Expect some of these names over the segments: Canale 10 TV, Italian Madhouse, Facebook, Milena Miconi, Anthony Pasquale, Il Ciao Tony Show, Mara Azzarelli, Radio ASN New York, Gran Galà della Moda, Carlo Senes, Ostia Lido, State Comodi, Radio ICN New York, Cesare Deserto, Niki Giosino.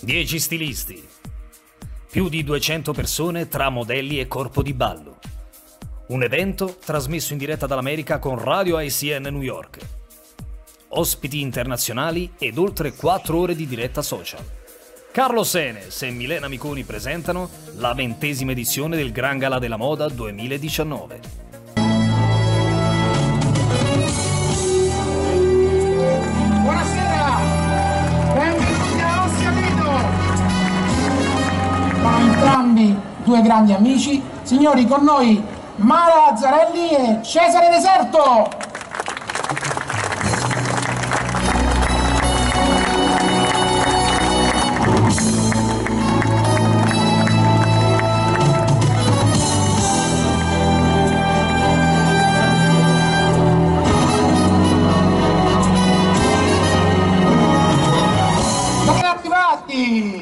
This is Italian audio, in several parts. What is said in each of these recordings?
10 stilisti, più di 200 persone tra modelli e corpo di ballo. Un evento trasmesso in diretta dall'America con Radio ICN New York. Ospiti internazionali ed oltre 4 ore di diretta social. Carlo Senes e Milena Miconi presentano la 20ª edizione del Gran Galà della Moda 2019. Due grandi amici, signori, con noi Mara Azzarelli e Cesare Deserto. Siamo arrivati!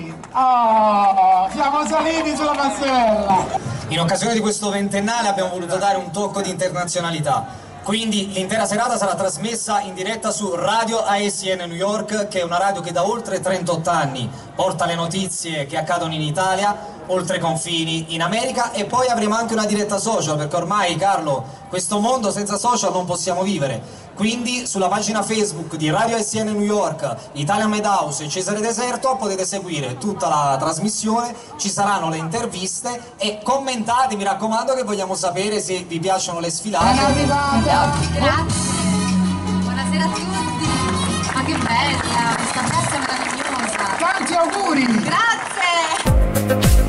Siamo saliti sulla passerella. In occasione di questo 20ennale abbiamo voluto dare un tocco di internazionalità, quindi l'intera serata sarà trasmessa in diretta su Radio ASN New York, che è una radio che da oltre 38 anni porta le notizie che accadono in Italia, oltre confini, in America, e poi avremo anche una diretta social, perché ormai, Carlo, questo mondo senza social non possiamo vivere. Quindi sulla pagina Facebook di Radio ICN New York, Italian Madhouse e Cesare Deserto potete seguire tutta la trasmissione, ci saranno le interviste e commentate, mi raccomando, che vogliamo sapere se vi piacciono le sfilate. Grazie, buonasera a tutti, ma che bella, questa festa è meravigliosa. Tanti auguri! Grazie!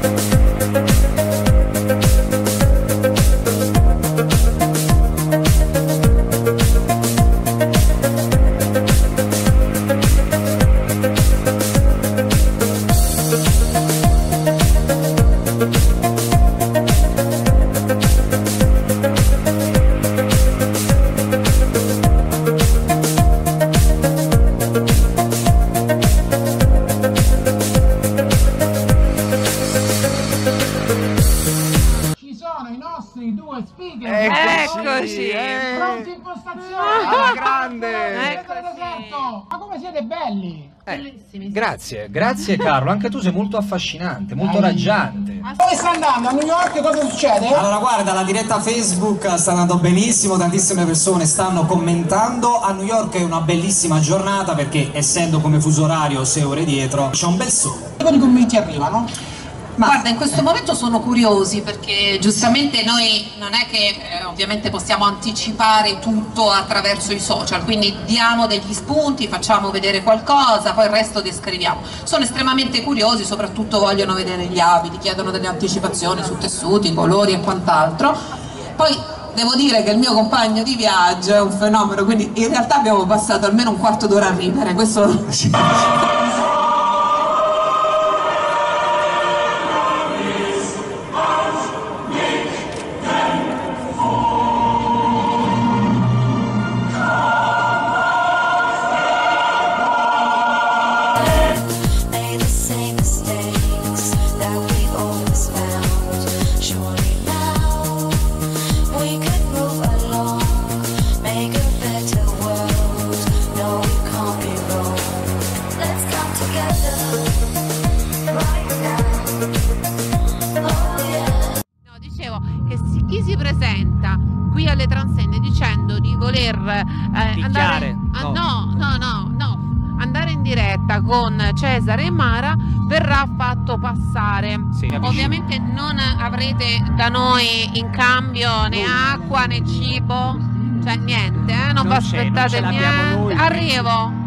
Eccoci! Pronti in postazione! Grande! Eccoci. Ma come siete belli! Bellissimi! Grazie, grazie Carlo, anche tu sei molto affascinante, molto raggiante. Dove sta andando? A New York cosa succede? Allora guarda, la diretta Facebook sta andando benissimo, tantissime persone stanno commentando. A New York è una bellissima giornata perché, essendo come fuso orario 6 ore dietro, c'è un bel sole. Quali commenti arrivano? Ma guarda, in questo momento sono curiosi perché giustamente noi non è che ovviamente possiamo anticipare tutto attraverso i social, quindi diamo degli spunti, facciamo vedere qualcosa, poi il resto descriviamo. Sono estremamente curiosi, soprattutto vogliono vedere gli abiti, chiedono delle anticipazioni su tessuti, colori e quant'altro. Poi devo dire che il mio compagno di viaggio è un fenomeno, quindi in realtà abbiamo passato almeno un quarto d'ora a ridere, questo... andare in diretta con Cesare e Mara verrà fatto passare. Sì, ovviamente non avrete da noi in cambio né acqua né cibo, cioè niente, non vi aspettate niente. Noi, arrivo!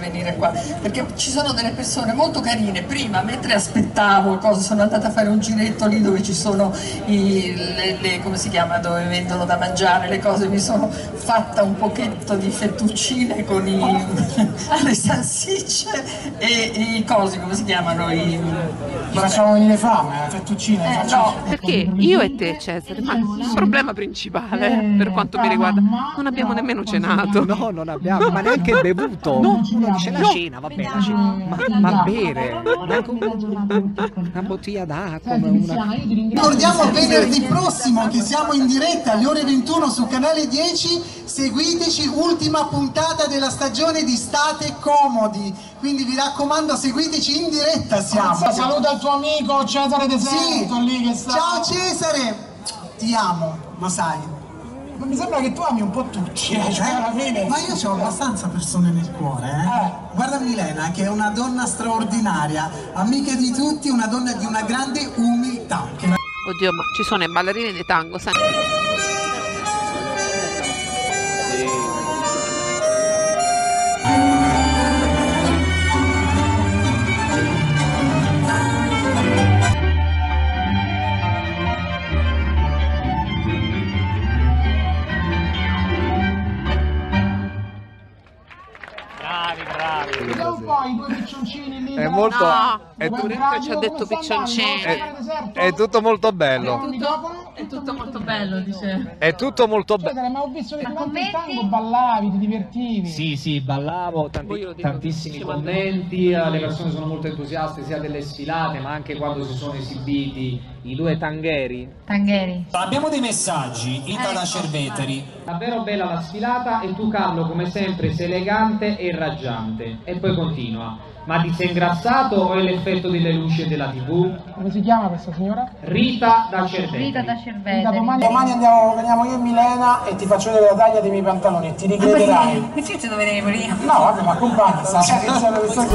Venire qua perché ci sono delle persone molto carine. Prima, mentre aspettavo, sono andata a fare un giretto lì dove ci sono come si chiama, dove vendono da mangiare le cose, mi sono fatta un pochetto di fettuccine con le salsicce e i cosi, come si chiamano, ma lasciamo venire fame, fettuccine, no. Perché io e te, Cesare, ma il problema principale per quanto mi riguarda, non abbiamo nemmeno cenato. No, non abbiamo, ma neanche bevuto. No, cena, va bene, ma bere anche una bottiglia d'acqua. Ricordiamo venerdì prossimo che siamo in diretta alle ore 21 su canale 10, seguiteci, ultima puntata della stagione di State Comodi, quindi vi raccomando seguiteci in diretta. Siamo, saluta il tuo amico Cesare Deserto, lì che sta. Ciao Cesare, ti amo, lo sai. Ma mi sembra che tu ami un po' tutti, cioè alla fine. Ma io ho abbastanza persone nel cuore, Guarda Milena, che è una donna straordinaria, amica di tutti, una donna di una grande umiltà. Oddio, ma ci sono i ballerini di tango, sai? È molto. È tutto, ci ha detto piccioncini. È tutto molto bello. È tutto molto bello, dice. È tutto molto bello. Ma ho visto che tanto ballavi, ti divertivi. Sì, ballavo, tantissimi commenti, le persone sono molto entusiaste sia delle sfilate, ma anche quando si sono esibiti i due tangheri. Abbiamo dei messaggi, Itala Cerveteri. Davvero bella la sfilata e tu Carlo come sempre sei elegante e raggiante. E poi continua. Ma ti sei ingrassato o è l'effetto delle luci della TV? Come si chiama questa signora? Rita da Cervelli. Domani veniamo io e Milena e ti faccio vedere la taglia dei miei pantaloni e ti ricrederai. Ma sì, dove devi venire? No, vabbè, ma compagna, sai.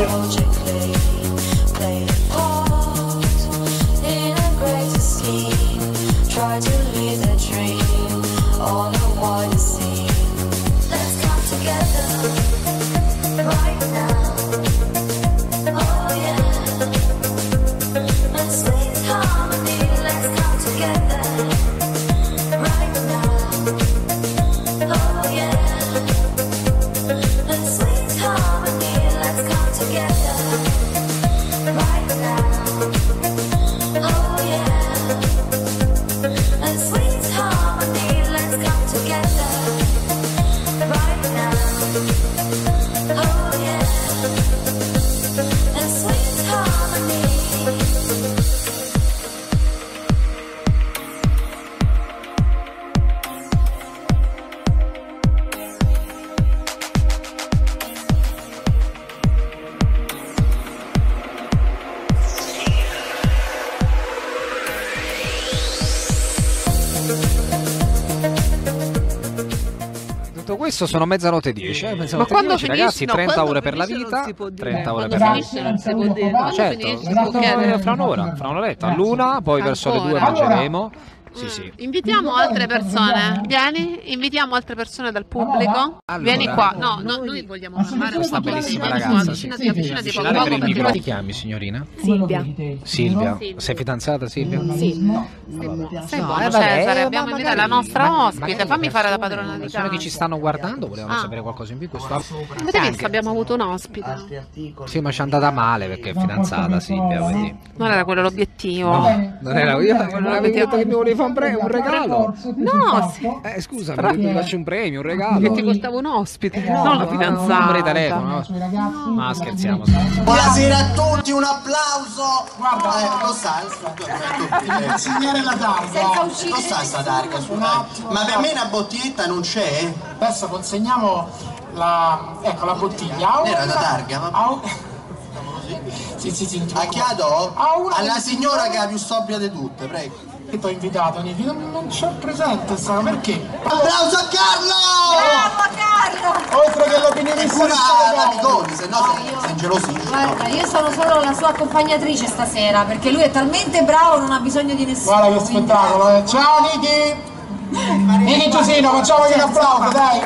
Questo sono mezzanotte 10, ma quando 10, ragazzi, no, 30 ore per la vita, 30 ore per la vita, non si può dire, certo, fra un'oretta, all'una, poi verso le 2 mangeremo. Sì. Invitiamo altre persone, vieni, invitiamo altre persone dal pubblico, allora, vieni qua, noi vogliamo amare questa bellissima ragazza, avvicinati poco perché... Come ti chiami, signorina? Silvia. Sei fidanzata, Silvia? Sì. Sei buono, Cesare, abbiamo invitato la nostra ospite, fammi fare la padrona di casa. Le persone che ci stanno guardando volevano sapere qualcosa in più. Vedete che abbiamo avuto un ospite. Sì, ma ci è andata male perché è fidanzata Silvia, quindi... Non era quello l'obiettivo. No, non era l'obiettivo che mi volevi fare. Un regalo, no? Sì. Scusa, mi faccio un premio, un regalo che ti costava un ospite, non la fidanzata. Il telefono, no? Ma scherziamo. Buonasera a tutti, un applauso. Guarda, lo sa, il signore la targa, lo sa sta targa, ma per me una bottiglietta non c'è. Adesso consegniamo la bottiglia. Era la targa, ma. Sì. A chi adò? Alla signora che è la più sobria di tutte, prego. Che ti ho invitato, Niki, non c'è presente, sa perché? Applauso a Carlo! Bravo Carlo! Oltre che l'opinione di Miconi, se no sei gelosissimo. Guarda, io sono solo la sua accompagnatrice stasera, perché lui è talmente bravo, non ha bisogno di nessuno. Guarda che spettacolo, eh. Ciao Niki! Niki Giosino, facciamogli un applauso, dai!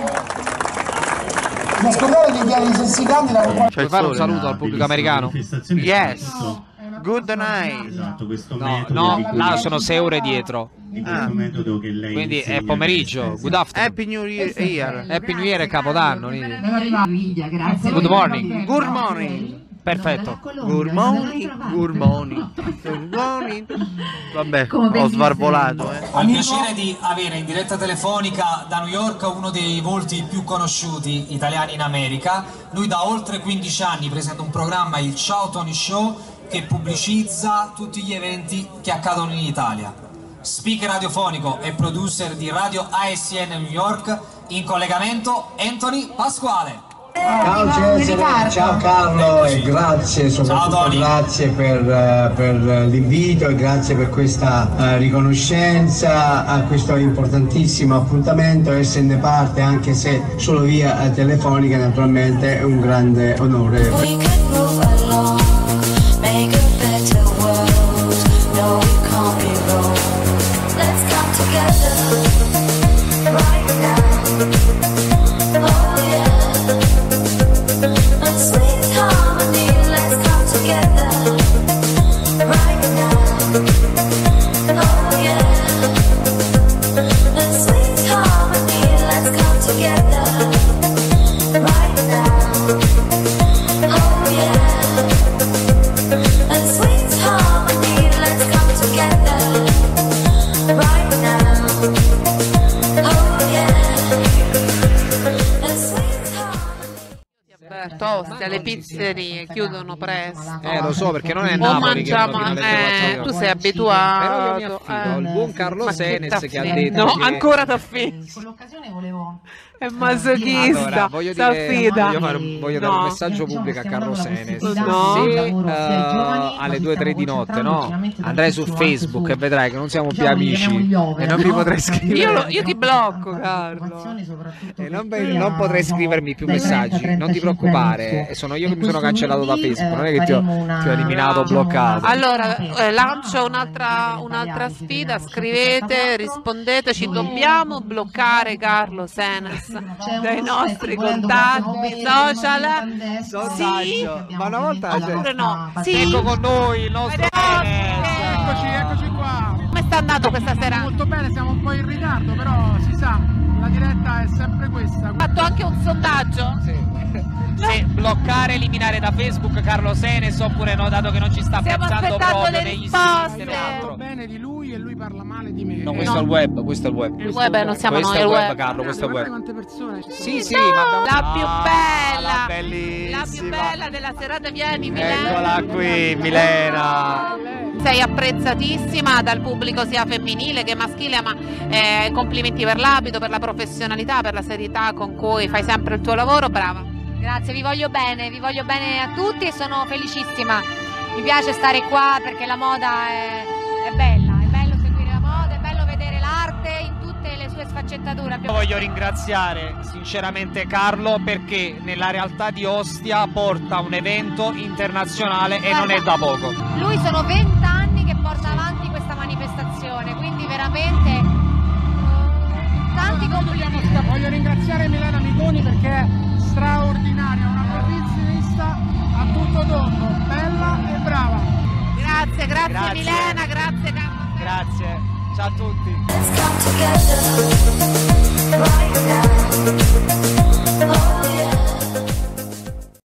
Non scordare di inviare i sensicandida. Puoi fare un saluto al pubblico americano? Yes! Good night. Esatto, questo metodo là sono 6 ore dietro. Metodo che lei quindi è pomeriggio. Good afternoon. Happy New Year. Happy New Year e Capodanno. Grazie. Good morning. Good morning. perfetto. Good morning. Vabbè, ho svarvolato. Ho il piacere di avere in diretta telefonica da New York uno dei volti più conosciuti italiani in America. Lui da oltre 15 anni presenta un programma, Il Ciao Tony Show, che pubblicizza tutti gli eventi che accadono in Italia. Speaker radiofonico e producer di Radio ASN New York, in collegamento Anthony Pasquale. Ciao Cesare, ciao Carlo e grazie, soprattutto grazie per l'invito e grazie per questa riconoscenza a questo importantissimo appuntamento. Esserne parte, anche se solo via telefonica, naturalmente è un grande onore. Le pizzerie chiudono presto. Lo so, perché non è Napoli che mangiamo, tu sei abituato. Però io mi affido al buon Carlo Senes che ha detto ancora t'affido. Con l'occasione volevo è masochista. Allora, voglio dare un messaggio pubblico a Carlo Senes. Alle 2-3 di notte, andrai su Facebook e vedrai che non siamo più amici e non mi potrai scrivere. Io ti blocco, Carlo, e non potrai scrivermi più messaggi. Non ti preoccupare, sono io che mi sono cancellato da Facebook, non è che ti ho eliminato o bloccato. Allora lancio un'altra sfida: scrivete, rispondeteci, dobbiamo bloccare Carlo Senes dai nostri contatti social. Sì, ma una volta oppure no? Sì, ecco con noi il nostro Senes. Eccoci qua. Come sta andando questa sera? Molto bene, siamo un po' in ritardo, però si sa, la diretta è sempre questa. Ha fatto anche un sondaggio? Sì. Se bloccare, eliminare da Facebook Carlo Senes oppure no, dato che non ci sta piazzando proprio negli spazi. Parlo bene di lui e lui parla male di me. No, questo è il web, questo è il web. Il web non siamo noi, il web, Carlo, questo è il web. Quante persone ci sono? Sì, ma la più bella, la più bella della serata, vieni Milena. Eccola qui, Milena. Sei apprezzatissima dal pubblico sia femminile che maschile, ma complimenti per l'abito, per la professionalità, per la serietà con cui fai sempre il tuo lavoro, brava. Grazie, vi voglio bene a tutti e sono felicissima. Mi piace stare qua perché la moda è bella, è bello seguire la moda, è bello vedere l'arte in tutte le sue sfaccettature. Voglio ringraziare sinceramente Carlo perché nella realtà di Ostia porta un evento internazionale e non è da poco. Lui sono 20 anni che porta avanti questa manifestazione, quindi veramente tanti complimenti. Voglio ringraziare Milena Miconi perché straordinaria, una professionista a tutto tondo, bella e brava. Grazie, grazie Milena, grazie Carlo. Grazie, ciao a tutti.